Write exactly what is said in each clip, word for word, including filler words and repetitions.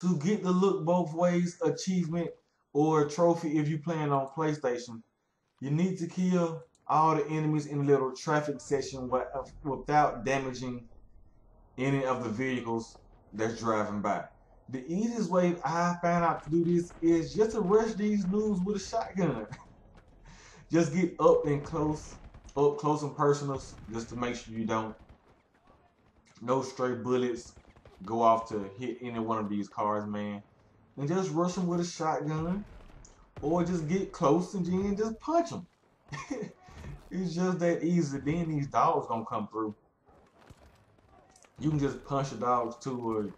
to get the look both ways achievement or trophy if you playing on PlayStation. You need to kill all the enemies in the little traffic section without damaging any of the vehicles that's driving by. The easiest way I found out to do this is just to rush these dudes with a shotgun. Just get up and close, up close and personal, just to make sure you don't. No stray bullets go off to hit any one of these cars, man. And just rush them with a shotgun, or just get close and then just punch them. It's just that easy. Then these dogs gonna come through. You can just punch the dogs too, or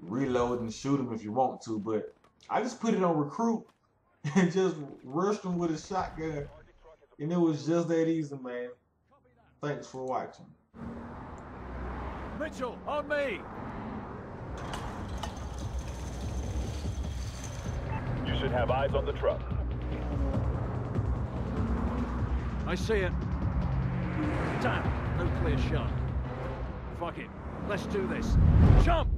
reload and shoot them if you want to. But I just put it on recruit and just rushed them with a shotgun, and it was just that easy, man. Thanks for watching. Mitchell, on me. You should have eyes on the truck. I see it. Damn, no clear shot. Fuck it. Let's do this. Jump!